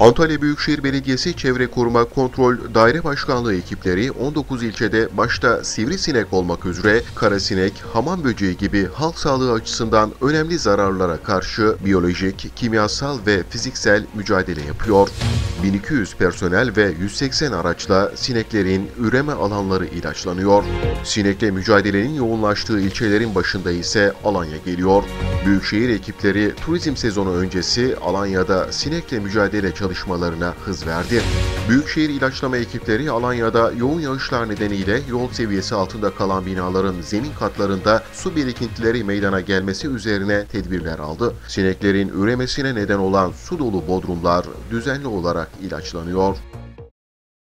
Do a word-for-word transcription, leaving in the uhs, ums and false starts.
Antalya Büyükşehir Belediyesi Çevre Koruma Kontrol Daire Başkanlığı ekipleri on dokuz ilçede başta sivrisinek olmak üzere karasinek, hamam böceği gibi halk sağlığı açısından önemli zararlara karşı biyolojik, kimyasal ve fiziksel mücadele yapıyor. bin iki yüz personel ve yüz seksen araçla sineklerin üreme alanları ilaçlanıyor. Sinekle mücadelenin yoğunlaştığı ilçelerin başında ise Alanya geliyor. Büyükşehir ekipleri turizm sezonu öncesi Alanya'da sinekle mücadele çalışmalarına hız verdi. Büyükşehir ilaçlama ekipleri Alanya'da yoğun yağışlar nedeniyle yol seviyesi altında kalan binaların zemin katlarında su birikintileri meydana gelmesi üzerine tedbirler aldı. Sineklerin üremesine neden olan su dolu bodrumlar düzenli olarak ilaçlanıyor.